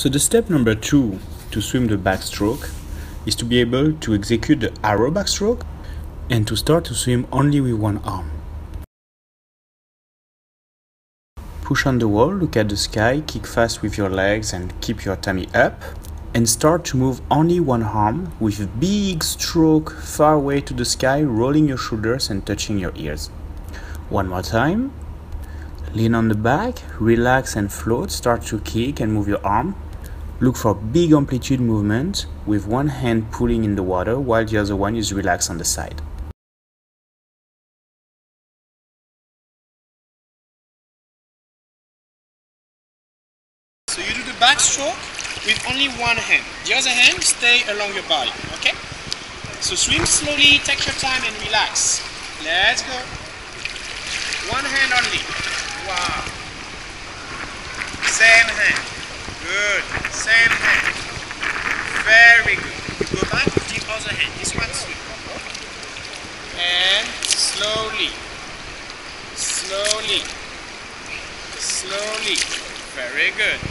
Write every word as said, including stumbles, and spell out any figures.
So the step number two to swim the backstroke is to be able to execute the arrow backstroke and to start to swim only with one arm. Push on the wall, look at the sky, kick fast with your legs and keep your tummy up. And start to move only one arm with a big stroke far away to the sky, rolling your shoulders and touching your ears. One more time. Lean on the back, relax and float, start to kick and move your arm. Look for big amplitude movement with one hand pulling in the water while the other one is relaxed on the side. So you do the backstroke with only one hand. The other hand stay along your body, okay? So swim slowly, take your time and relax. Let's go. One hand only. Wow. Same hand. Good. Same hand. Very good. You go back with the other hand. This one swim. And slowly. Slowly. Slowly. Very good.